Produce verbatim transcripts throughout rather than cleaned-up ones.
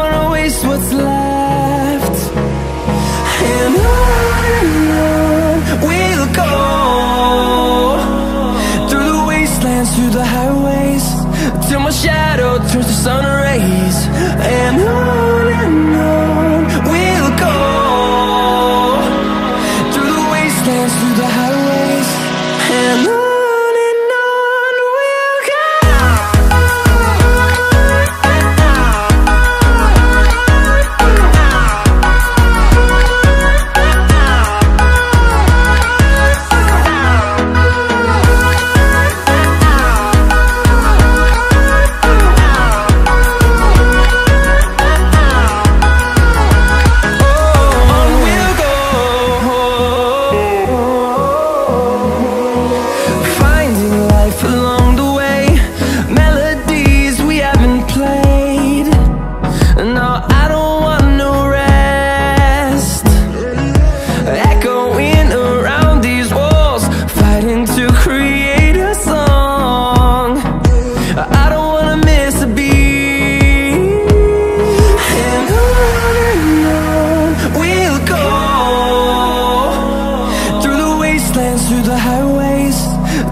wanna waste what's left. And on we'll go, through the wastelands, through the highways, till my shadow turns to sun rays. And on and on we'll go, through the wastelands, through the highways, and on. Through the highways,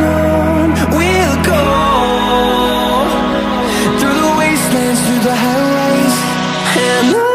on we'll go, through the wastelands, through the highways, and on.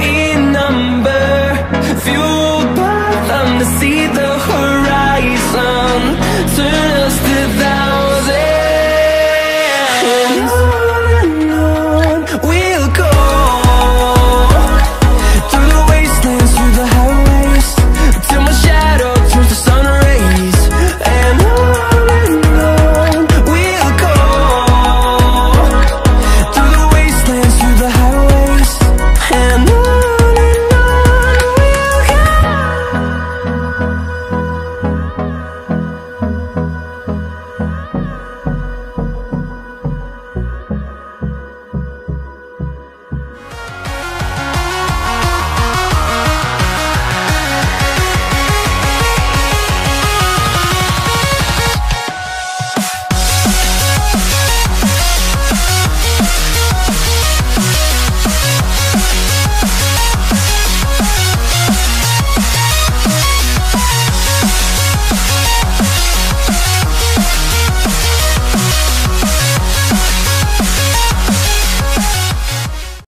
in number, fueled by them to see the